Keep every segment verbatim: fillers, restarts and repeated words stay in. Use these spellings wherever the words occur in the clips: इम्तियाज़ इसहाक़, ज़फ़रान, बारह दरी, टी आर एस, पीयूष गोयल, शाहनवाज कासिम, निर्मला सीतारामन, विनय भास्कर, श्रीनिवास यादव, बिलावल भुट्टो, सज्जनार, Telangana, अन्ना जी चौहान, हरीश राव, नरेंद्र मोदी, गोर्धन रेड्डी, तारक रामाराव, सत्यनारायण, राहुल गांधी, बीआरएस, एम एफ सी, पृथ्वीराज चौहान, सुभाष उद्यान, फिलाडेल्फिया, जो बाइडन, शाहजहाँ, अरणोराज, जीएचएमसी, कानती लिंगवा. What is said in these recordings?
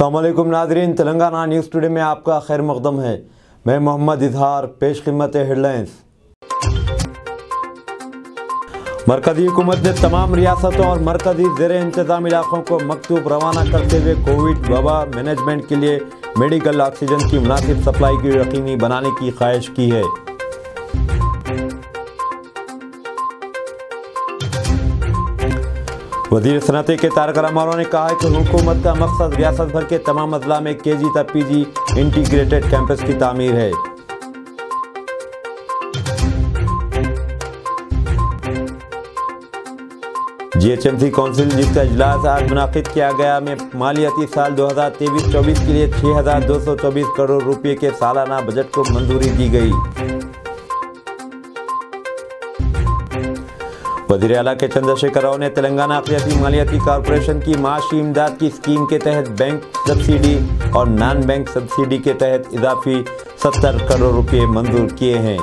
अस्सलामुअलैकुम नाज़रीन, Telangana news today में आपका खैर मकदम है। मैं मोहम्मद इजहार पेश खिदमत हेडलाइंस। मरकजी हुकूमत ने तमाम रियासतों और मरकजी ज़ेरे इंतज़ाम इलाकों को मकतूब रवाना करते हुए कोविड वबा मैनेजमेंट के लिए मेडिकल ऑक्सीजन की मुनासिब सप्लाई की यकीनी बनाने की ख्वाहिश की है। वज़ीर सनअत के तारक रामाराव ने कहा है कि हुकूमत का मकसद रियासत भर के तमाम अजला में के जी तक पी जी इंटीग्रेटेड कैंपस की तामीर है। जीएचएमसी काउंसिल जिसका इजलास आज मुनाकिद किया गया में मालियाती साल दो हज़ार तेईस चौबीस के लिए छह हज़ार दो सौ चौबीस करोड़ रुपये के सालाना बजट को मंजूरी दी गई। वज़ीर आला के चंद्रशेखर राव ने तेलंगाना अखिलती मालियाती कॉरपोरेशन की माशी इमदाद की स्कीम के तहत बैंक सब्सिडी और नॉन बैंक सब्सिडी के तहत इजाफी सत्तर करोड़ रुपये मंजूर किए हैं।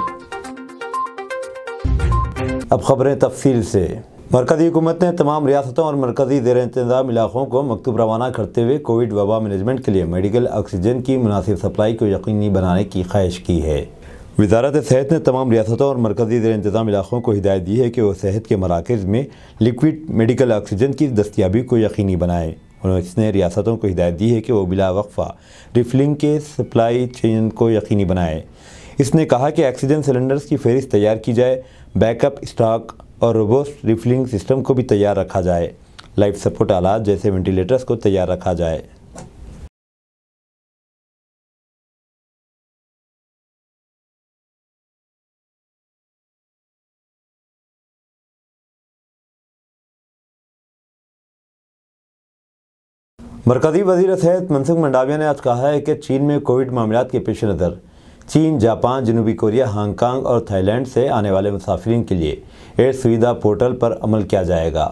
अब खबरें तफसील से। मरकजी हुकूमत ने तमाम रियासतों और मरकजी ज़ेर इंतज़ाम इलाकों को मकतूब रवाना करते हुए कोविड वबा मैनेजमेंट के लिए मेडिकल ऑक्सीजन की मुनासिब सप्लाई को यकीनी बनाने की ख्वाहिश की है। वज़ारत सेहत ने तमाम रियासतों और मरकजी ज़ेर इंतज़ाम इलाकों को हिदायत दी है कि वह सेहत के मराकज़ में लिक्विड मेडिकल ऑक्सीजन की दस्तियाबी को यकीनी बनाएँ। उसने रियासतों को हिदायत दी है कि वह बिला वक्फा रिफिलिंग के सप्लाई चेन को यकीनी बनाएँ। इसने कहा कि ऑक्सीजन सिलेंडर्स की फहरिस्त तैयार की जाए, बैकअप स्टॉक और रोबोस्ट रिफिलिंग सिस्टम को भी तैयार रखा जाए, लाइफ सपोर्ट आलात जैसे वेंटिलेटर्स को तैयार रखा जाए। मरकजी वजीर सेहत मनसुख मंडाविया ने आज कहा है कि चीन में कोविड मामलात के पेश नज़र चीन, जापान, जनूबी कोरिया, हांगकांग और थाईलैंड से आने वाले मुसाफिरीन के लिए एड्स सुविधा पोर्टल पर अमल किया जाएगा।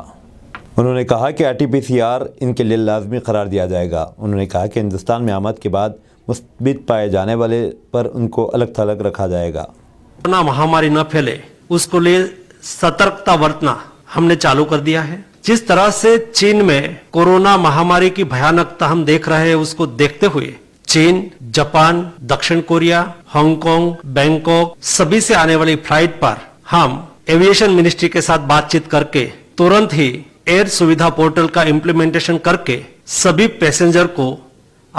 उन्होंने कहा कि R T P C R इनके लिए लाजमी करार दिया जाएगा। उन्होंने कहा कि हिंदुस्तान में आमद के बाद मुस्बित पाए जाने वाले पर उनको अलग थलग रखा जाएगा। कोरोना महामारी न फैले उसको लिए सतर्कता बरतना हमने चालू कर दिया है। जिस तरह से चीन में कोरोना महामारी की भयानकता हम देख रहे हैं, उसको देखते हुए चीन, जापान, दक्षिण कोरिया, हांगकांग, बैंकॉक सभी से आने वाली फ्लाइट पर हम एविएशन मिनिस्ट्री के साथ बातचीत करके तुरंत ही एयर सुविधा पोर्टल का इम्प्लीमेंटेशन करके सभी पैसेंजर को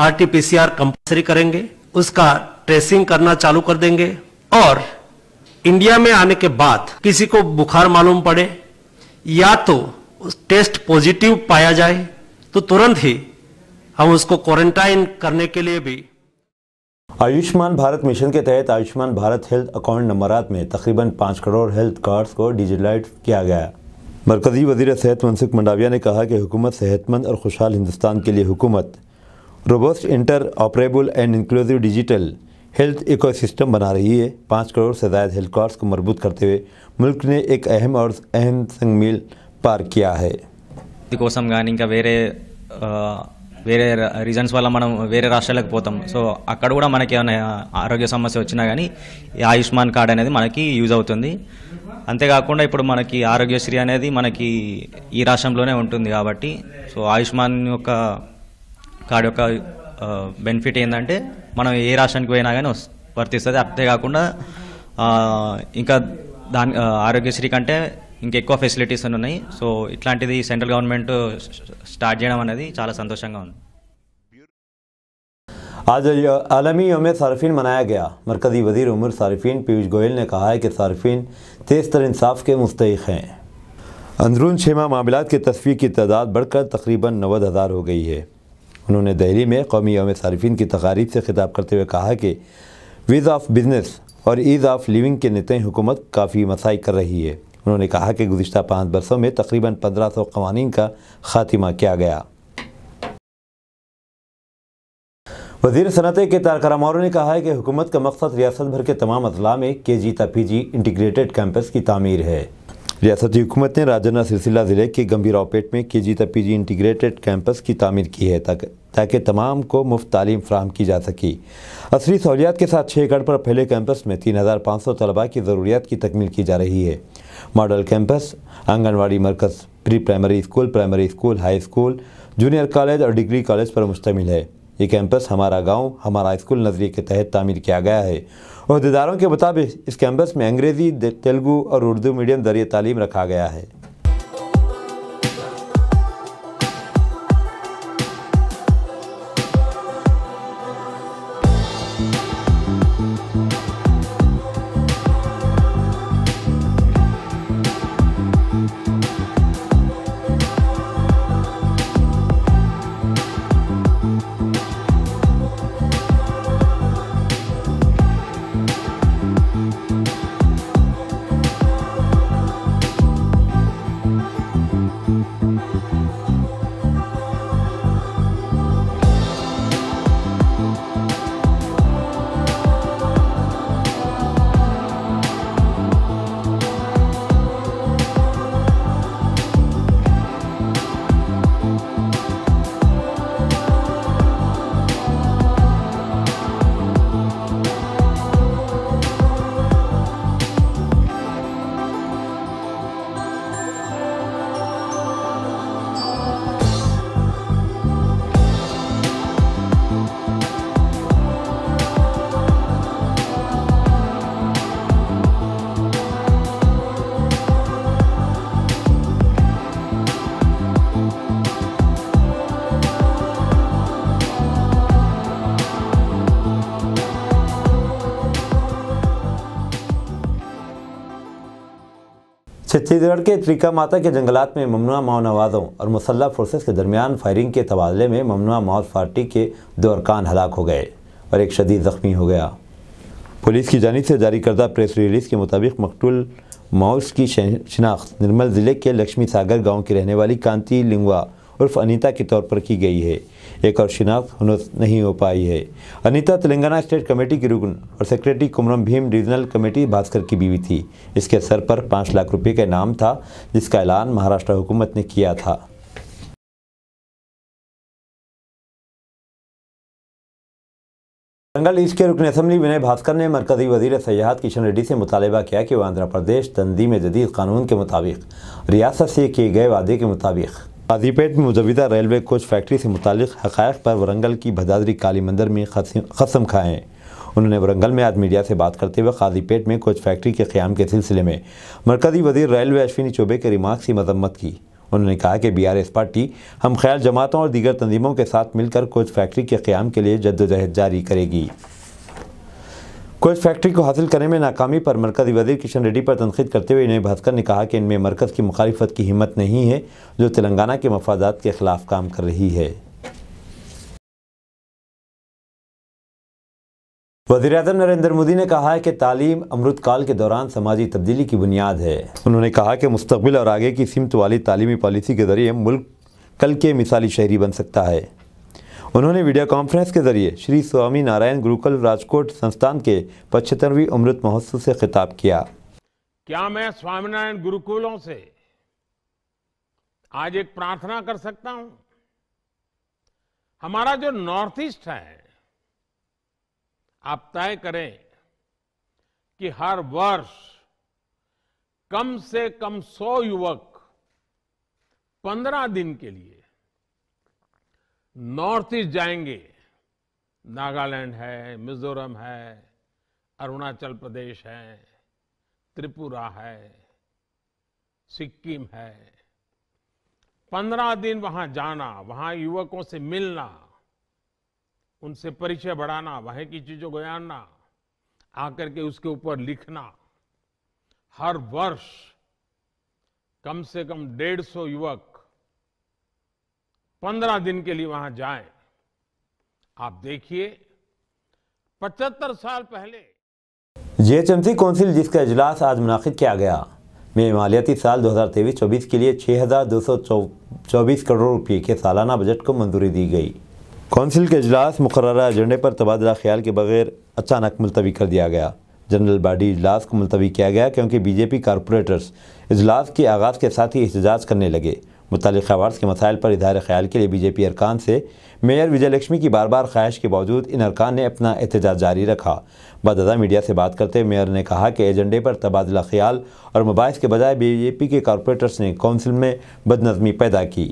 R T P C R compulsory करेंगे, उसका ट्रेसिंग करना चालू कर देंगे। और इंडिया में आने के बाद किसी को बुखार मालूम पड़े या तो टेस्ट पॉजिटिव पाया जाए तो तुरंत ही हम उसको क्वारंटाइन करने के लिए भी। आयुष्मान भारत मिशन के तहत आयुष्मान भारत हेल्थ अकाउंट नंबरात में तकरीबन पाँच करोड़ हेल्थ कार्ड्स को डिजिटलाइज किया गया। मरकजी वजीर सेहत मनसुख मंडाविया ने कहा कि हुकूमत सेहतमंद और खुशहाल हिंदुस्तान के लिए हुकूमत robust, interoperable and inclusive digital health ecosystem बना रही है। पाँच करोड़ से ज़्यादा हेल्थ कार्ड्स को मजबूत करते हुए मुल्क ने एक अहम और अहम संगमील पार किया है। कोसम गानी का वेरे వేరే రీజన్స్ వల్ల మనం వేరే రాష్ట్రాలకు పోతాం, సో అక్కడ కూడా మనకి ఏమైనా ఆరోగ్య సమస్య వచ్చినా కానీ ఈ ఆయుష్మాన్ కార్డ్ అనేది మనకి యూజ్ అవుతుంది. అంతేకాకుండా ఇప్పుడు మనకి ఆరోగ్యశ్రీ అనేది మనకి ఈ రాష్ట్రంలోనే ఉంటుంది కాబట్టి సో ఆయుష్మాన్ యొక్క కార్డ్ యొక్క బెనిఫిట్ ఏంటంటే మనం ఏ రాష్ట్రానికి పోయినా కానీ వర్తిస్తుంది. అంతేకాకుండా ఇంకా దాని ఆరోగ్యశ్రీ కంటే ఇంకెక్కువ ఫెసిలిటీస్ ఉన్నాయి. సో ఇట్లాంటిది సెంట్రల్ గవర్నమెంట్ స్టార్ట్ చేయడం అనేది చాలా సంతోషంగా ఉంది. आज आलमी योम सार्फिन मनाया गया। मरकजी वजीर उमर सार्फिन पीयूष गोयल ने कहा है कि सार्फिन तेज तर इंसाफ के मुस्तहिक़ हैं। अंदरून छमा मामलात के तस्वीर की तादाद बढ़कर तकरीबन नब्बे हज़ार हो गई है। उन्होंने दिल्ली में कौमी योम सार्फिन की तकारीब से खिताब करते हुए कहा कि वीज़ ऑफ बिजनेस और ईज़ ऑफ लिविंग के नते हुकूमत काफ़ी मसाई कर रही है। उन्होंने कहा कि गुज़िश्ता पाँच बरसों में तकरीबन पंद्रह सौ कवानीन का खात्मा किया गया। वज़ीर सनअत के तारक रामाराव ने कहा है कि हुकूमत का मकसद रियासत भर के तमाम अजला में के जी ता पी जी इंटीग्रेटेड कैंपस की तामीर है। रियासती हुकूमत ने राजना सिरसिला ज़िले के गंभीरावपेट में के जी ता पी जी इंटीग्रेटेड कैंपस की तामीर की है ताकि ताकि तमाम को मुफ्त तालीम फ्राहम की जा सकी। असली सहूलियात के साथ छः एकड़ पर फैले कैंपस में तीन हज़ार पाँच सौ तलबा की ज़रूरियात की तकमील की जा रही है। मॉडल कैंपस आंगनवाड़ी मरकज़, pre primary school, primary school, high school, junior college और डिग्री कॉलेज पर मुश्तमिल है। ये कैंपस हमारा गांव हमारा स्कूल नज़रिए के तहत तामीर किया गया है। अहदेदारों के मुताबिक इस कैंपस में अंग्रेज़ी, तेलुगू और उर्दू मीडियम ज़रिए तालीम रखा गया है। छत्तीसगढ़ के त्रिका माता के जंगलात में ममनुआ माओवादियों और मुसल्ह फोर्सेस के दरमियान फायरिंग के तबादले में ममनुआ माओ पार्टी के दो अरकान हलाक हो गए और एक शदीद ज़ख्मी हो गया। पुलिस की जानिब से जारी करदा प्रेस रिलीज़ के मुताबिक मकतूल माओस की शिनाख्त निर्मल ज़िले के लक्ष्मी सागर गाँव की रहने वाली कानती लिंगवा उर्फ अनीता के तौर पर की गई है। एक और शिनाख्त नहीं हो पाई है। अनीता तेलंगाना स्टेट कमेटी की रुकन और secretary Kumuram Bheem regional committee Bhaskar की बीवी थी। इसके सर पर पाँच लाख रुपए का इनाम था जिसका ऐलान महाराष्ट्र हुकूमत ने किया था। दंगल ईस्ट के रुकन असम्बली विनय भास्कर ने मरकजी वजीर सयाहत किशन रेड्डी से मुतालबा किया कि वह आंध्र प्रदेश तंजीम जदीद कानून के मुताबिक रियासत से किए गए वादे के मुताबिक काजीपेट में मुजविदा रेलवे कोच फैक्ट्री से मुतालिक हक़ायक़ पर वरंगल की भदादरी काली मंदिर में कसम खाएँ। उन्होंने वरंगल में आज मीडिया से बात करते हुए काजीपेट में कोच फैक्ट्री के क़याम के सिलसिले में मरकज़ी वज़ीर रेलवे अश्विनी चौबे के रिमार्क्स की मजम्मत की। उन्होंने कहा कि बी आर एस पार्टी हम ख्याल जमातों और दीगर तंजीमों के साथ मिलकर कोच फैक्ट्री के क़याम के लिए जद्दोजहद जारी करेगी। कोच फैक्ट्री को हासिल करने में नाकामी पर मरकज़ी वज़ीर किशन रेड्डी पर तनकीद करते हुए विनय भास्कर ने कहा कि इनमें मरकज़ की मुखालिफत की हिम्मत नहीं है जो तेलंगाना के मफादात के खिलाफ काम कर रही है। वज़ीर-ए-आज़म नरेंद्र मोदी ने कहा है कि तालीम अमृतकाल के दौरान समाजी तब्दीली की बुनियाद है। उन्होंने कहा कि मुस्तक़बिल और आगे की सिमत वाली तालीमी पॉलिसी के ज़रिए मुल्क कल के मिसाली शहरी बन सकता है। उन्होंने वीडियो कॉन्फ्रेंस के ज़रिए श्री स्वामी नारायण गुरुकुल राजकोट संस्थान के पचहत्तरवीं अमृत महोत्सव से खिताब किया। क्या मैं स्वामीनारायण गुरुकुलों से आज एक प्रार्थना कर सकता हूं? हमारा जो नॉर्थ ईस्ट है, आप तय करें कि हर वर्ष कम से कम सौ युवक पंद्रह दिन के लिए नॉर्थ ईस्ट जाएंगे। नागालैंड है, मिजोरम है, अरुणाचल प्रदेश है, त्रिपुरा है, सिक्किम है। पंद्रह दिन वहां जाना, वहां युवकों से मिलना, उनसे परिचय बढ़ाना, वहां की चीजों को जानना, आकर के उसके ऊपर लिखना। हर वर्ष कम से कम डेढ़ सौ युवक पंद्रह दिन के लिए वहां जाएं। आप देखिए पचहत्तर साल पहले जीएचएमसी काउंसिल जिसका इजलास आज मुनाकिद किया गया में मालियाती साल दो हज़ार तेईस चौबीस के लिए छः हज़ार दो सौ चौबीस करोड़ रुपये के सालाना बजट को मंजूरी दी गई। काउंसिल के इजलास मुकर्ररा एजेंडे पर तबादला ख्याल के बगैर अचानक मुलतवी कर दिया गया। जनरल बॉडी इजलास को मुलतवी किया गया क्योंकि बीजेपी कॉरपोरेटर्स इजलास के आगाज़ के साथ ही एहतजाज करने लगे। मुतल्लिक़ अवार्ड्स के मसाइल पर इज़हार ख्याल के लिए बीजेपी अरकान से मेयर विजय लक्ष्मी की बार बार ख्वाहिश के बावजूद इन अरकान ने अपना एहतजाज जारी रखा। बाद मीडिया से बात करते हुए मेयर ने कहा कि एजेंडे पर तबादला ख्याल और मुबाहिस के बजाय बीजेपी के कॉरपोरेटर्स ने काउंसिल में बदनज़मी पैदा की।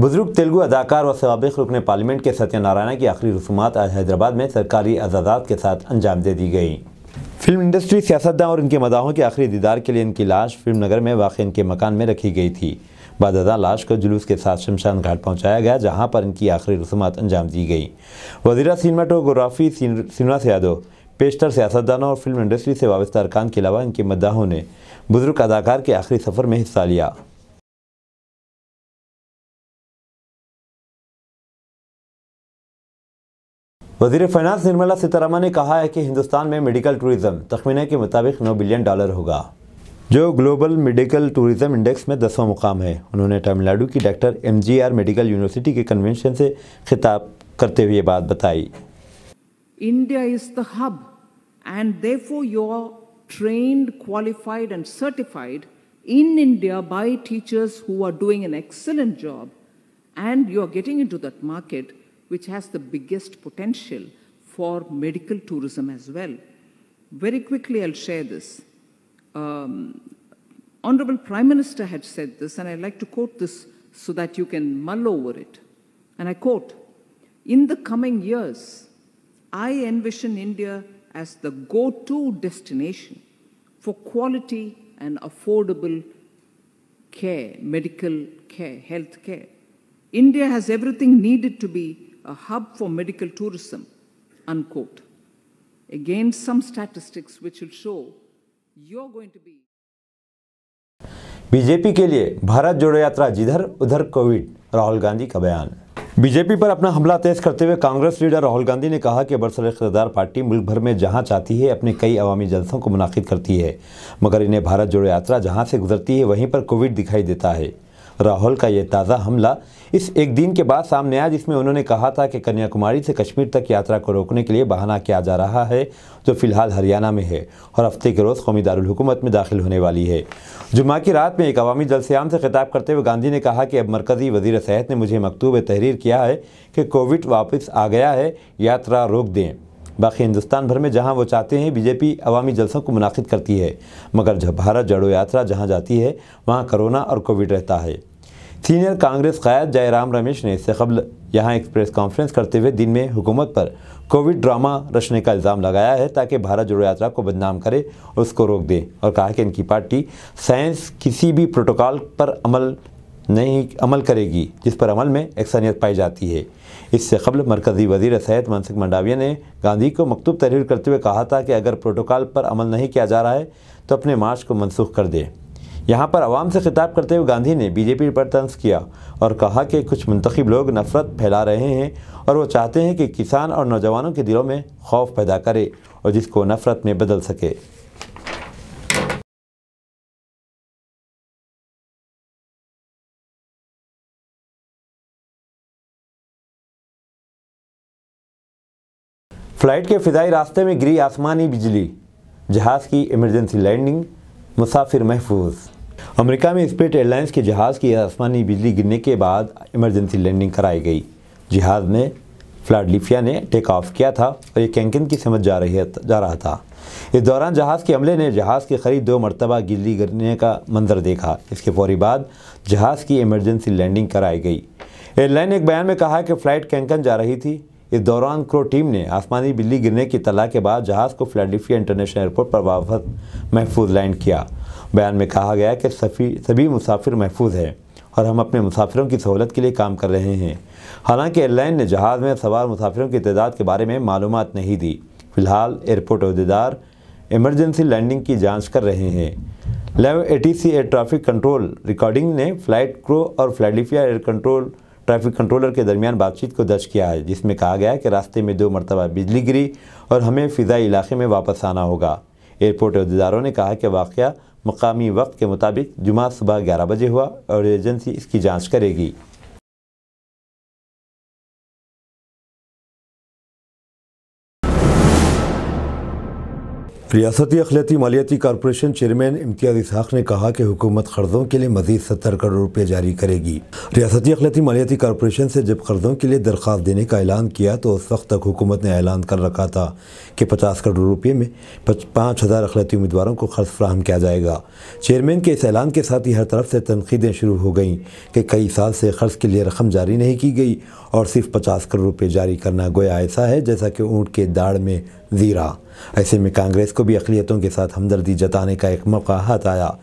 बुजुर्ग तेलुगु अदाकार और साबिक़ रुकने पार्लियामेंट के सत्यनारायण की आखिरी रसूमात आज हैदराबाद में सरकारी अजाज़ात के साथ अंजाम दे दी गई। फिल्म इंडस्ट्री, सियासतदान और इनके मदाहों के आखिरी दीदार के लिए इनकी लाश फिल्म नगर में वाक़ इनके मकान में रखी गई थी। बाद अज़ां लाश को जुलूस के साथ शमशान घाट पहुँचाया गया, जहाँ पर इनकी आखिरी रसूमात अंजाम दी गई। वज़ीर सिनेमाटोग्राफी श्रीनिवास यादव, पेशतर सियासतदानों और फिल्म इंडस्ट्री से वाबस्ता अरकान के अलावा इनके मदाहों ने बुजुर्ग अदाकार के आखिरी सफ़र में हिस्सा लिया। वज़ीर फाइनेंस निर्मला सीतारामन ने कहा है कि हिंदुस्तान में मेडिकल टूरिज़म तखमीने के मुताबिक नौ बिलियन डॉलर होगा, जो ग्लोबल मेडिकल टूरिज़म इंडेक्स में दसवां मुकाम है। उन्होंने तमिलनाडु की डॉक्टर एमजीआर मेडिकल यूनिवर्सिटी के कन्वेंशन से खिताब करते हुए बात बताई। India is the hub and therefore you are trained, qualified and certified in India by teachers who are doing an excellent job and you are getting into that market which has the biggest potential for medical tourism as well. Very quickly, I'll share this. Um, Honorable Prime Minister had said this, and I'd like to quote this so that you can mull over it. And I quote, "In the coming years, I envision India as the go-to destination for quality and affordable care, medical care, health care. India has everything needed to be a hub for medical tourism," unquote. Again, some statistics which will show you're going to be. BJP के लिए भारत जोड़ो यात्रा जिधर उधर Covid, राहुल गांधी का बयान। BJP पर अपना हमला तेज करते हुए कांग्रेस लीडर राहुल गांधी ने कहा कि बरसर-ए-इख्तियार पार्टी मुल्क भर में जहां चाहती है अपने कई अवामी जलसों को मुनाकिद करती है, मगर इन्हें भारत जोड़ो यात्रा जहां से गुजरती है वहीं पर कोविड दिखाई देता है। राहुल का ये ताज़ा हमला इस एक दिन के बाद सामने आया, जिसमें उन्होंने कहा था कि कन्याकुमारी से कश्मीर तक यात्रा को रोकने के लिए बहाना किया जा रहा है, जो फ़िलहाल हरियाणा में है और हफ्ते के रोज़ कौमी दारुल हुकूमत में दाखिल होने वाली है। जुम्मे की रात में एक अवामी जलसेआम से खिताब करते हुए गांधी ने कहा कि अब मरकज़ी वज़ीर सेहत ने मुझे मकतूब तहरीर किया है कि कोविड वापस आ गया है, यात्रा रोक दें। बाकी हिंदुस्तान भर में जहां वो चाहते हैं बीजेपी अवामी जलसों को मुनाकिद करती है, मगर जब भारत जोड़ो यात्रा जहां जाती है वहां कोरोना और कोविड रहता है। सीनियर कांग्रेस कायद जयराम रमेश ने इससे कबल यहां एक प्रेस कॉन्फ्रेंस करते हुए दिन में हुकूमत पर कोविड ड्रामा रचने का इल्ज़ाम लगाया है ताकि भारत जोड़ो यात्रा को बदनाम करे और उसको रोक दे, और कहा कि इनकी पार्टी साइंस किसी भी प्रोटोकॉल पर अमल नहीं अमल करेगी जिस पर अमल में एकसानियत पाई जाती है। इससे कबल मरकज़ी वज़ीर सेहत मनसुख मंडाविया ने गांधी को मकतूब तहरीर करते हुए कहा था कि अगर प्रोटोकॉल पर अमल नहीं किया जा रहा है तो अपने मार्च को मनसूख कर दें। यहाँ पर आवाम से खिताब करते हुए गांधी ने बीजेपी पर तंज किया और कहा कि कुछ मुंतखब लोग नफरत फैला रहे हैं और वो चाहते हैं कि किसान और नौजवानों के दिलों में खौफ पैदा करे और जिसको नफरत में बदल सके। फ्लाइट के फ़िज़ाई रास्ते में गिरी आसमानी बिजली, जहाज़ की इमरजेंसी लैंडिंग, मुसाफिर महफूज। अमेरिका में स्पिरिट एयरलाइंस के जहाज़ की आसमानी बिजली गिरने के बाद इमरजेंसी लैंडिंग कराई गई। जहाज़ में फिलाडेल्फिया ने टेक ऑफ किया था और ये कैंकन की समझ जा रही जा रहा था। इस दौरान जहाज़ के अमले ने जहाज़ के करीब दो मरतबा बिजली गिरने का मंजर देखा। इसके फौरी बाद जहाज़ की इमरजेंसी लैंडिंग कराई गई। एयरलाइन ने एक बयान में कहा कि फ़्लाइट कैंकन जा रही थी। इस दौरान क्रो टीम ने आसमानी बिजली गिरने की तला के बाद जहाज़ को फिलाडेल्फिया इंटरनेशनल एयरपोर्ट पर वापस महफूज लैंड किया। बयान में कहा गया कि सभी सभी मुसाफिर महफूज हैं और हम अपने मुसाफिरों की सहूलत के लिए काम कर रहे हैं। हालांकि एयरलाइन ने जहाज़ में सवार मुसाफिरों की तादाद के बारे में मालूमात नहीं दी। फ़िलहाल एयरपोर्ट अहदेदार इमरजेंसी लैंडिंग की जाँच कर रहे हैं। लेव ATC air traffic control recording ने फ़्लाइट क्रो और फिलाडेल्फिया air control traffic controller के दरमियान बातचीत को दर्ज किया है, जिसमें कहा गया कि रास्ते में दो मरतबा बिजली गिरी और हमें फ़िज़ाई इलाके में वापस आना होगा। एयरपोर्ट अहदेदारों ने कहा कि वाक़या मकामी वक्त के मुताबिक जुमा सुबह ग्यारह बजे हुआ और एजेंसी इसकी जांच करेगी। रियासती अखिलती मालियाती कॉरपोरेशन चेयरमैन इम्तियाज़ इसहाक़ ने कहा कि हुकूमत कर्ज़ों के लिए मज़ीद सत्तर करोड़ रुपये जारी करेगी। रियासती अखिलती मालियाती कॉरपोरेशन से जब कर्ज़ों के लिए दरख्वास्त देने का ऐलान किया तो उस वक्त तक हुकूमत ने ऐलान कर रखा था कि पचास करोड़ रुपये में पाँच हज़ार अखिलती उम्मीदवारों को कर्ज़ फ्राहम किया जाएगा। चेयरमैन के इस ऐलान के साथ ही हर तरफ से तनकीदें शुरू हो गईं कि कई साल से कर्ज़ के लिए रकम जारी नहीं की गई और सिर्फ पचास करोड़ रुपये जारी करना गोया ऐसा है जैसा कि ऊँट के दाड़ में जीरा। ऐसे में कांग्रेस को भी अक़लियतों के साथ हमदर्दी जताने का एक मौका हाथ आया,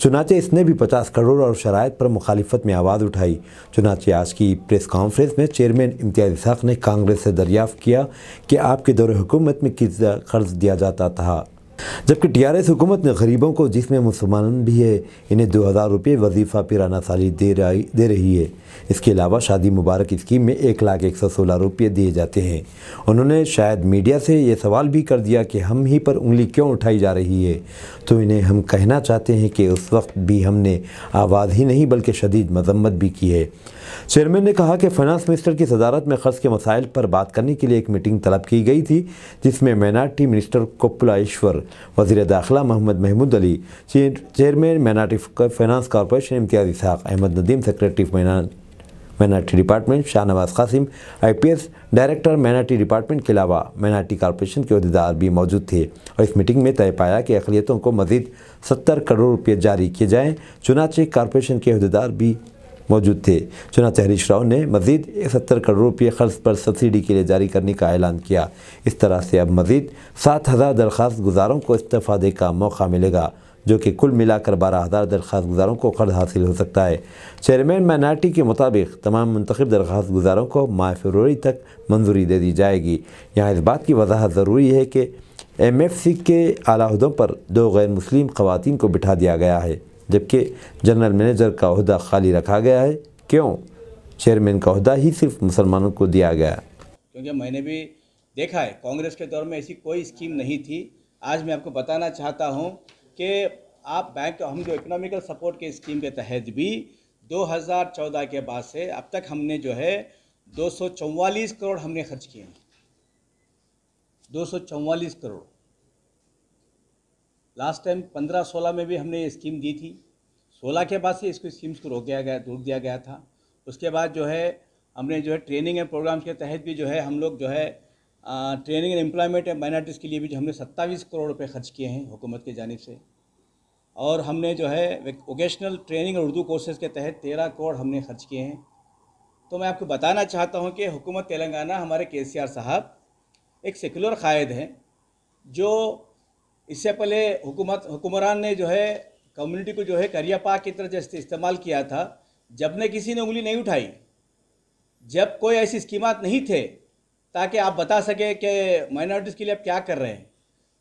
चुनाचे इसने भी पचास करोड़ और शराइत पर मुखालिफत में आवाज़ उठाई। चुनाचे आज की प्रेस कॉन्फ्रेंस में चेयरमैन इम्तियाज़ इसहाक़ ने कांग्रेस से दरियाफ़त किया कि आपके दौर हुकूमत में किस कर्ज़ दिया जाता था, जबकि टी आर एस हुकूमत ने गरीबों को, जिसमें मुसलमान भी है, इन्हें दो हज़ार रुपये वजीफ़ा पिराना साली दे रही दे रही है। इसके अलावा शादी मुबारक स्कीम में एक लाख एक सौ सोलह रुपये दिए जाते हैं। उन्होंने शायद मीडिया से ये सवाल भी कर दिया कि हम ही पर उंगली क्यों उठाई जा रही है, तो इन्हें हम कहना चाहते हैं कि उस वक्त भी हमने आवाज़ ही नहीं बल्कि शदीद मजम्मत भी की है। चेयरमैन ने कहा कि फाइनेंस मिनिस्टर की सदारत में ख़र्च के मसाइल पर बात करने के लिए एक मीटिंग तलब की गई थी, जिसमें माइनॉरिटी मिनिस्टर कोपालाइश्वर, वज़ीर दाखिला Mohammed Mahmood Ali, chairman minority finance corporation इम्तियाज़ इसहाक़, Ahmed Nadeem secretary minority department शाहनवाज कासिम, I P S director minority department के अलावा माइनॉरिटी कॉरपोरेशन के अहदेदार भी मौजूद थे और इस मीटिंग में तय पाया कि अक़लियतों को मज़ीद सत्तर करोड़ रुपये जारी किए जाएँ। चुनाचे कॉरपोरेशन के अहदेदार भी मौजूद थे। चुनांचे हरीश राव ने मज़ीद सत्तर करोड़ रुपये खर्च पर सब्सिडी के लिए जारी करने का ऐलान किया। इस तरह से अब मज़ीद सात हज़ार दरख्वास्त गुजारों को इस्तेफादे का मौका मिलेगा, जो कि कुल मिलाकर बारह हज़ार दरख्वास्त गुजारों को कर्ज हासिल हो सकता है। चेयरमैन माइनॉरिटी के मुताबिक तमाम मुंतखब दरख्वास्त गुजारों को माह फरवरी तक मंजूरी दे दी जाएगी। यहाँ इस बात की वजाहत ज़रूरी है कि एम एफ सी के आला अहदों पर दो गैर मुस्लिम खवातीन को बिठा दिया गया है, जबकि जनरल मैनेजर का अहदा खाली रखा गया है। क्यों? चेयरमैन का अहदा ही सिर्फ मुसलमानों को दिया गया, क्योंकि मैंने भी देखा है कांग्रेस के दौर में ऐसी कोई स्कीम नहीं थी। आज मैं आपको बताना चाहता हूं कि आप बैंक, हम जो इकोनॉमिकल सपोर्ट के स्कीम के तहत भी दो हज़ार चौदह के बाद से अब तक हमने जो है दो सौ चौवालीस करोड़ हमने खर्च किए हैं। दो सौ चौवालीस करोड़ लास्ट टाइम पंद्रह सोलह में भी हमने ये स्कीम दी थी। सोलह के बाद से इसको स्कीम्स को रोक दिया गया रोक दिया गया था। उसके बाद जो है हमने जो है ट्रेनिंग एंड प्रोग्राम्स के तहत भी जो है हम लोग जो है आ, training and employment and minorities के लिए भी जो हमने सत्ताईस करोड़ रुपए खर्च किए हैं हुकूमत की जानिब से। और हमने जो है वोकेशनल ट्रेनिंग और उर्दू कोर्सेज़ के तहत तेरह करोड़ हमने खर्च किए हैं। तो मैं आपको बताना चाहता हूँ कि हुकूमत तेलंगाना, हमारे के सी आर साहब एक सेकुलर कायद हैं, जो इससे पहले हुकूमत हुक्मरान ने जो है कम्युनिटी को जो है करियापा की तरह जैसे इस्तेमाल किया था। जब ने किसी ने उंगली नहीं उठाई, जब कोई ऐसी स्कीमात नहीं थे ताकि आप बता सके कि माइनॉरिटीज़ के लिए आप क्या कर रहे हैं।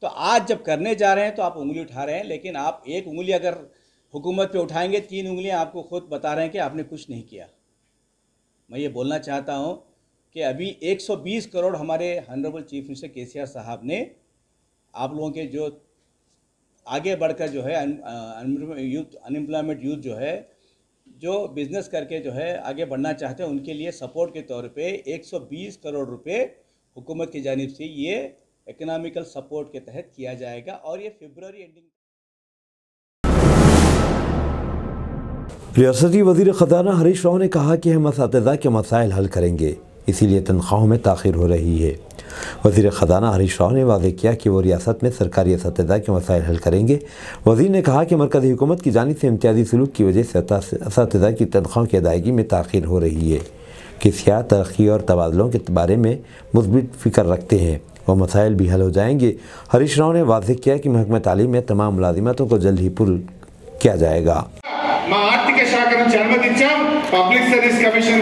तो आज जब करने जा रहे हैं तो आप उंगली उठा रहे हैं, लेकिन आप एक उंगली अगर हुकूमत पे उठाएंगे, तीन उंगलियाँ आपको खुद बता रहे हैं कि आपने कुछ नहीं किया। मैं ये बोलना चाहता हूँ कि अभी एक सौ बीस करोड़ हमारे हॉनरेबल चीफ मिनिस्टर के सी आर साहब ने आप लोगों के जो आगे बढ़कर जो है यूथ अनएम्प्लॉयमेंट यूथ जो है जो बिज़नेस करके जो है आगे बढ़ना चाहते हैं, उनके लिए सपोर्ट के तौर पे एक सौ बीस करोड़ रुपए हुकूमत की जानिब से ये इकोनॉमिकल सपोर्ट के तहत किया जाएगा और ये फरवरी एंडिंग। रियासती वज़ीर ख़जाना हरीश राव ने कहा कि हम असातिज़ा के मसाइल हल करेंगे, इसीलिए तनख्वाहों में ताख़ीर हो रही है। वज़ीर ख़जाना हरीश राव ने वादे किया कि वो रियासत में सरकारी असातिज़ा के मसाइल हल करेंगे। वज़ीर ने कहा कि मरकज़ी हुकूमत की जानिब से इम्तियाज़ी सलूक की वजह से असातिज़ा की तनख्वाहों की अदायगी में ताख़ीर हो रही है। किसिया तरक्की और तबादलों के बारे में मुस्बित फ़िक्र रखते हैं, वह मसाइल भी हल हो जाएंगे। हरीश राव ने वादे किया कि महकमा तालीम में तमाम मुलाजिमतों को जल्द ही पुर किया जाएगा। पब्लिक सर्विस कमीशन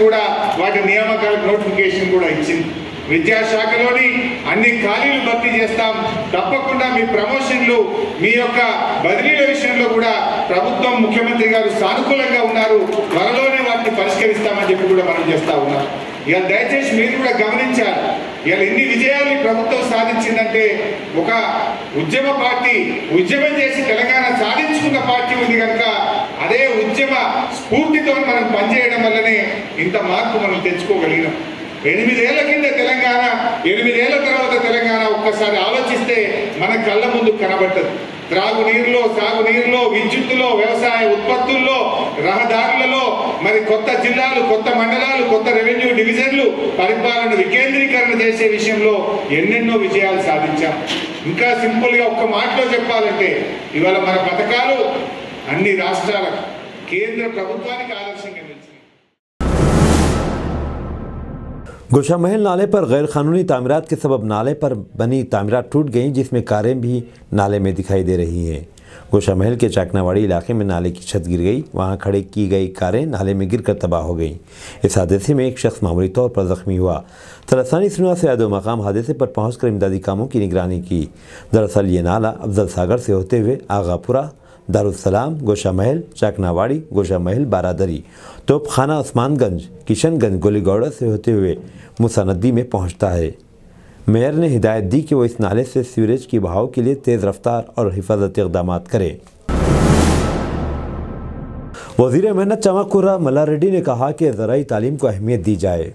नियामक नोटिफिकेशन विद्या शाखलोनी अन्नी खालीलु भर्ती చేస్తాం తప్పకుండా మీ ప్రమోషన్లు మీ యొక్క బదిలీల విషయంలో కూడా ప్రభుత్వం ముఖ్యమంత్రి గారు సానుకూలంగా ఉన్నారు త్వరలోనే వాటిని పరిష్కరిస్తామని చెప్పి కూడా మనం చేస్తా ఉన్నాం। ఇక దయచేసి మీరు కూడా గమనించాలి ఇక ఎన్ని విజయాలు ప్రభుత్వం సాధించిందంటే ఒక ఉద్యమ పార్టీ ఉద్యమం చేసి తెలంగాణ సాధించుకున్న పార్టీ ఉంది కనుక అదే ఉద్యమ స్ఫూర్తితో మనం పనిచేయడం వల్లనే ఇంత మార్పు మనం తెచ్చుకోగలిగాం। ఎనిమిదేళ్ల కింద తెలంగాణ ఎనిమిదేళ్ల తర్వాత తెలంగాణ ఒక్కసారి ఆలోచిస్తే మన కళ్ళ ముందు కనబడతది. త్రాగునీరులో, సాగునీరులో, విద్యుత్తులో, వ్యవసాయ ఉత్పత్తుల్లో, రహదారులలో, మరి కొత్త జిల్లాలు, కొత్త మండలాలు, కొత్త రెవెన్యూ డివిజన్లు, పరిపాలన వికేంద్రీకరణ చేసే విషయంలో ఎన్నెన్నో విజయాలు సాధించాం. ఇంకా సింపుల్గా ఒక్క మాటలో చెప్పాలంటే ఇవాళ మన పథకాలు అన్ని రాష్ట్రాలకు కేంద్ర ప్రభుత్వానికి ఆదర్శంగా నిలిచాయి. गुलशन महल नाले पर गैर कानूनी तामीरात के सबब नाले पर बनी तामीरात टूट गई, जिसमें कारें भी नाले में दिखाई दे रही हैं। गुलशन महल के चाकनावाड़ी इलाके में नाले की छत गिर गई, वहां खड़े की गई कारें नाले में गिरकर तबाह हो गई। इस हादसे में एक शख्स मामूली तौर पर ज़ख्मी हुआ। तलसानी सुना से आदो मकाम हादसे पर पहुँच इमदादी कामों की निगरानी की। दरअसल ये नाला अफजल सागर से होते हुए आगापुरा, दारुसलाम, गोशा महल, चाकनावाड़ी, गोशा महल, बारादरी, तोपखाना, उस्मानगंज, किशनगंज, गोलीगौड़ा से होते हुए मुसानदी में पहुंचता है। मेयर ने हिदायत दी कि वो इस नाले से सीवरेज की बहाव के लिए तेज़ रफ्तार और हिफाजती इकदाम करें। वज़ीर मेहनत चमकुर मलारेडी ने कहा कि ज़राई तालीम को अहमियत दी जाए।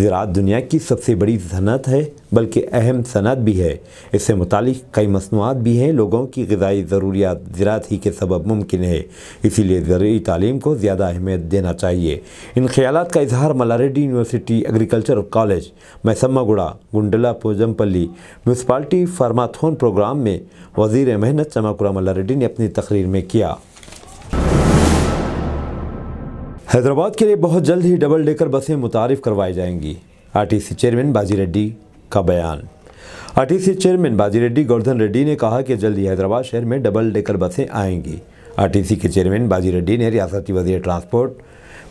ज़राअत दुनिया की सबसे बड़ी सनत है, बल्कि अहम सनत भी है। इससे मुतालिक कई मसनूआत भी हैं। लोगों की ग़िज़ाई ज़रूरियात ज़राअत ही के सबब मुमकिन है, इसीलिए ज़रूरी तालीम को ज़्यादा अहमियत देना चाहिए। इन ख्यालात का इजहार मलारेडी university agriculture college Maisammaguda Gundla Pochampally municipality फार्माथोन programme में वज़ीर मेहनत चमकुर मलारेडी ने अपनी तकरीर में किया। हैदराबाद के लिए बहुत जल्द ही डबल डेकर बसें मुतारिफ करवाई जाएंगी, आरटीसी चेयरमैन बाजी रेड्डी का बयान। आरटीसी चेयरमैन बाजी रेड्डी गोर्धन रेड्डी ने कहा कि जल्द ही हैदराबाद शहर में डबल डेकर बसें आएंगी। आरटीसी के चेयरमैन बाजी रेड्डी ने रियासती वज़ीर ट्रांसपोर्ट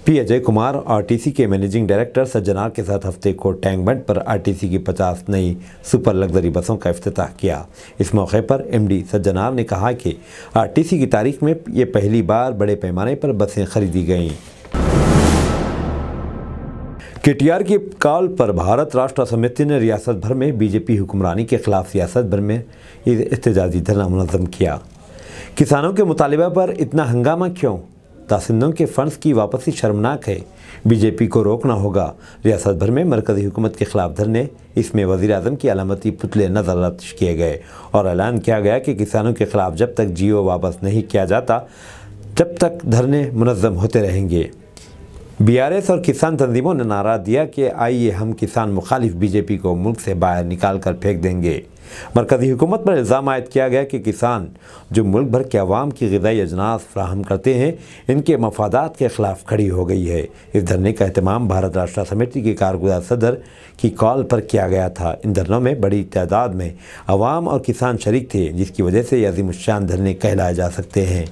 पी अजय कुमार और आरटीसी के मैनेजिंग डायरेक्टर सज्जनार के साथ हफ्ते को टैंकबंड पर आरटीसी की पचास नई सुपर लग्जरी बसों का इफ्तिताह किया। इस मौके पर एमडी सज्जनार ने कहा कि आरटीसी की तारीख में ये पहली बार बड़े पैमाने पर बसें खरीदी गईं। केटीआर की कॉल पर भारत राष्ट्र समिति ने रियासत भर में बीजेपी हुक्मरानी के खिलाफ रियासत भर में एहतजाजी धरना मुनज़म किया। किसानों के मुतालबा पर इतना हंगामा क्यों? तासिंदों के फंड्स की वापसी शर्मनाक है, बीजेपी को रोकना होगा। रियासत भर में मरकजी हुकूमत के खिलाफ धरने, इसमें वज़ीर-ए-आज़म की अलामती पुतले नजरअंदाज किए गए और ऐलान किया गया कि किसानों के खिलाफ जब तक जियो वापस नहीं किया जाता जब तक धरने मुनज़म होते रहेंगे। बीआरएस और किसान तंजीमों ने नारा दिया कि आइए हम किसान मुखालिफ बीजेपी को मुल्क से बाहर निकाल कर फेंक देंगे। मरकजी हुकूमत पर इल्ज़ाम आयद किया गया कि किसान जो मुल्क भर के अवाम की ग़िज़ाई अजनास फ्राहम करते हैं, इनके मफादात के ख़िलाफ़ खड़ी हो गई है। इस धरने का अहतमाम भारत राष्ट्र समिति के कारगुज़ार सदर की कॉल पर किया गया था। इन धरनों में बड़ी तादाद में अवाम और किसान शरीक थे, जिसकी वजह से ये अज़ीमुश्शान धरने कहलाए जा सकते हैं।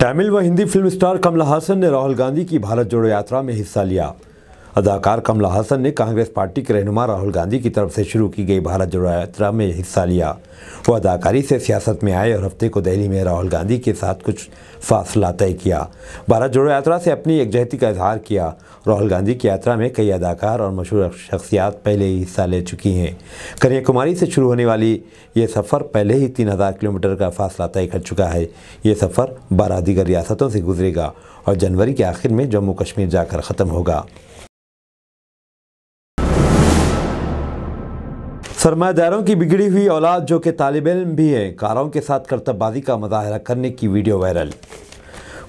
तमिल व हिंदी फिल्म स्टार कमल हासन ने राहुल गांधी की भारत जोड़ो यात्रा में हिस्सा लिया। अदाकार कमल हासन ने कांग्रेस पार्टी के रहनुमा राहुल गांधी की तरफ से शुरू की गई भारत जोड़ो यात्रा में हिस्सा लिया। वो अदाकारी से सियासत में आए और हफ्ते को दिल्ली में राहुल गांधी के साथ कुछ फासला तय किया। भारत जोड़ो यात्रा से अपनी यकजहती का इजहार किया। राहुल गांधी की यात्रा में कई अदाकार और मशहूर शख्सियात पहले ही हिस्सा ले चुकी हैं। कन्याकुमारी से शुरू होने वाली ये सफ़र पहले ही तीन हज़ार किलोमीटर का फासला तय कर चुका है। ये सफ़र बारह दीगर रियासतों से गुजरेगा और जनवरी के आखिर में जम्मू कश्मीर जाकर ख़त्म होगा। सरमायादारों की बिगड़ी हुई औलाद जो कि तालिब इल्म भी हैं, कारों के साथ करतबबाजी का मुजाहरा करने की वीडियो वायरल।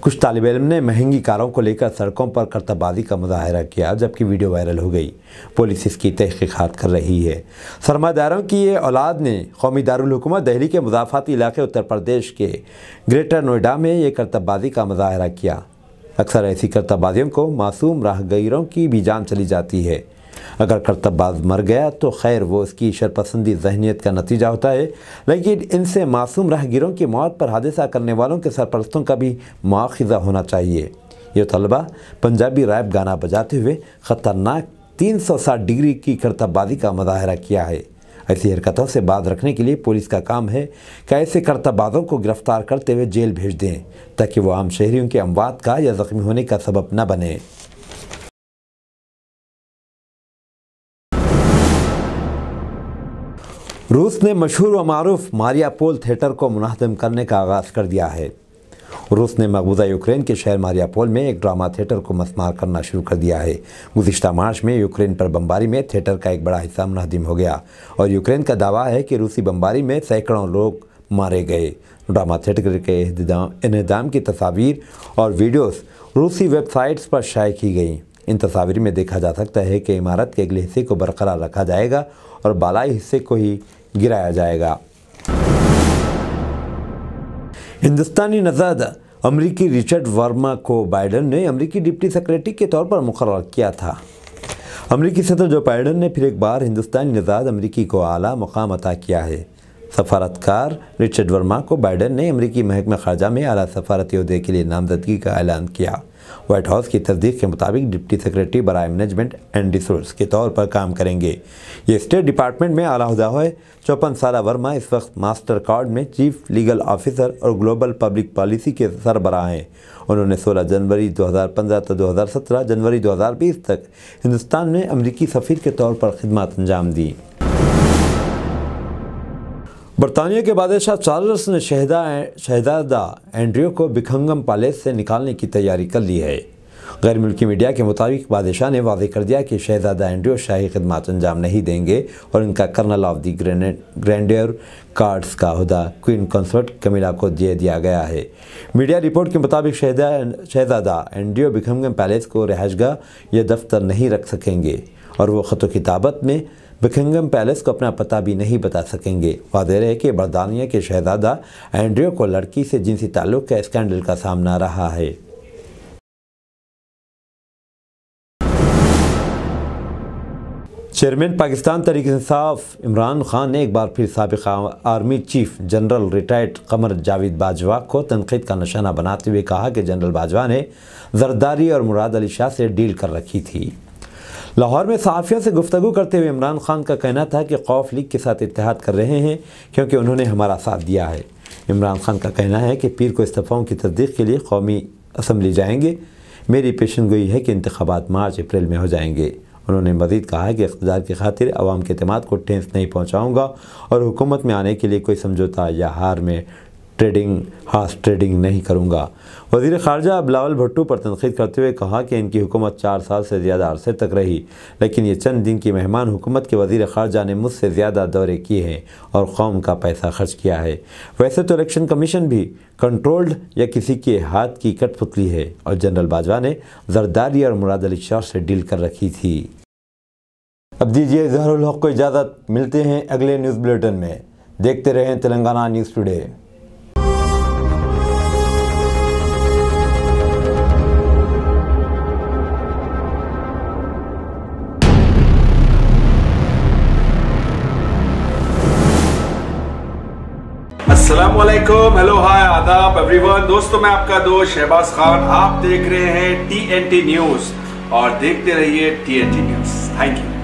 कुछ तालिब इल्म ने महंगी कारों को लेकर सड़कों पर करतबबाजी का मुजाहरा किया, जबकि वीडियो वायरल हो गई। पुलिस इसकी तहकीक़ात कर रही है। सरमायादारों की ये औलाद ने कौमी दारुल हुकूमत दिल्ली के मुदाफ़ाती इलाके उत्तर प्रदेश के ग्रेटर नोएडा में ये करतबबाजी का मुजाहरा किया। अक्सर ऐसी करतबबाजियों को मासूम राहगीरों की भी जान चली जाती है। अगर करतबबाज मर गया तो खैर वो इसकी शरपसंदी जहनीत का नतीजा होता है, लेकिन इनसे मासूम राहगीरों की मौत पर हादसा करने वालों के सरपरस्तों का भी मुआखिजा होना चाहिए। ये तलबा पंजाबी रैप गाना बजाते हुए ख़तरनाक तीन सौ साठ डिग्री की करतबबाजी का मुजाहरा किया है। ऐसी हरकतों से बाज रखने के लिए पुलिस का काम है कि ऐसे करतबबाजों को गिरफ्तार करते हुए जेल भेज दें, ताकि वो आम शहरियों के अमवात का या ज़ख्मी होने का सबब न बने। रूस ने मशहूर व मारूफ मारिया पोल थिएटर को मुनहदम करने का आगाज़ कर दिया है। रूस ने मकबूजा यूक्रेन के शहर मारियापोल में एक ड्रामा थिएटर को मस्मार करना शुरू कर दिया है। गुज़िश्ता मार्च में यूक्रेन पर बमबारी में थिएटर का एक बड़ा हिस्सा मुनहदिम हो गया और यूक्रेन का दावा है कि रूसी बमबारी में सैकड़ों लोग मारे गए। ड्रामा थिएटर के इंहदाम की तस्वीर और वीडियोस रूसी वेबसाइट्स पर शाये की गई। इन तस्वीर में देखा जा सकता है कि इमारत के अगले हिस्से को बरकरार रखा जाएगा और बालाई हिस्से को ही गिराया जाएगा। हिंदुस्तानी नजद अमरीकी रिचर्ड वर्मा को बाइडन ने अमरीकी डिप्टी सेक्रेटरी के तौर पर मुकर्रर किया था। अमरीकी सदर जो बाइडन ने फिर एक बार हिंदुस्तानी नजद अमरीकी को आला मुकाम अता किया है। सफारतकार रिचर्ड वर्मा को बाइडन ने अमरीकी महकमे ख़ारजा में आला सफारती अहदे के लिए नामजदगी का ऐलान किया। व्हाइट हाउस की तस्दीक के मुताबिक डिप्टी सेक्रेटरी बराए मैनेजमेंट एंड रिसोर्स के तौर पर काम करेंगे। ये स्टेट डिपार्टमेंट में आला अहदा है। चौपन साला वर्मा इस वक्त मास्टर कार्ड में चीफ लीगल ऑफिसर और ग्लोबल पब्लिक पॉलिसी के सरबराह हैं। उन्होंने सोलह जनवरी दो हज़ार पंद्रह तक दो हज़ार सत्रह जनवरी दो हज़ार बीस तक हिंदुस्तान में अमरीकी सफ़ीर के तौर पर खिदमत अंजाम दी। बरतानिया के बादशाह चार्ल्स ने शहदा शहजादा एंड्रयू को बिखंगम पैलेस से निकालने की तैयारी कर ली है। गैर मुल्की मीडिया के मुताबिक बादशाह ने वाजे कर दिया कि शहजादा एंड्रयू शाही खिदमत अंजाम नहीं देंगे और इनका colonel of the grenadier guards का अहदा क्वीन कंसर्ट कमिला को दे दिया गया है। मीडिया रिपोर्ट के मुताबिक शहजादा एंड्रयू बिखंगम पैलेस को रिहाइशगाह या दफ्तर नहीं रख सकेंगे और वो ख़त किताबत में बिकिंघम पैलेस को अपना पता भी नहीं बता सकेंगे। वादे रहे कि बरतानिया के शहजादा एंड्रयू को लड़की से जिनसी ताल्लुक़ का स्कैंडल का सामना रहा है। चेयरमैन पाकिस्तान तहरीक इंसाफ इमरान खान ने एक बार फिर साबिक़ा army chief general retired Qamar Javed Bajwa को तनकीद का निशाना बनाते हुए कहा कि जनरल बाजवा ने जरदारी और मुराद अली शाह से डील कर रखी थी। लाहौर में सहाफ़ियों से गुफ्तगू करते हुए इमरान खान का कहना था कि खौफ लीग के साथ इत्तेहाद कर रहे हैं क्योंकि उन्होंने हमारा साथ दिया है। इमरान खान का कहना है कि पीर को इस्तीफ़ाओं की तस्दीक के लिए कौमी असम्बली जाएंगे। मेरी पेशनगोई है कि इंतखाबात मार्च अप्रैल में हो जाएंगे। उन्होंने मज़ीद कहा कि इख्तियार की खातिर अवाम के अतमाद को ठेस नहीं पहुँचाऊँगा और हुकूमत में आने के लिए कोई समझौता या हार में ट्रेडिंग हास ट्रेडिंग नहीं करूँगा। वज़ीर ख़ारजा बिलावल भुट्टो पर तनकीद करते हुए कहा कि इनकी हुकूमत चार साल से ज़्यादा अरसे तक रही, लेकिन ये चंद दिन की मेहमान हुकूमत के वज़ीर ख़ारजा ने मुझसे ज़्यादा दौरे किए हैं और कौम का पैसा खर्च किया है। वैसे तो इलेक्शन कमीशन भी कंट्रोल्ड या किसी के हाथ की कठपुतली है और जनरल बाजवा ने जरदारी और मुराद अली शाह से डील कर रखी थी। अब दीजिए ज़हरुल हक़ को इजाज़त, मिलते हैं अगले न्यूज़ बुलेटिन में। देखते रहें Telangana news today. Assalamualaikum, hello, hi, आदाब एवरीवन। दोस्तों, मैं आपका दोस्त शहबाज खान, आप देख रहे हैं टी एन टी न्यूज और देखते रहिए T N T news. Thank you.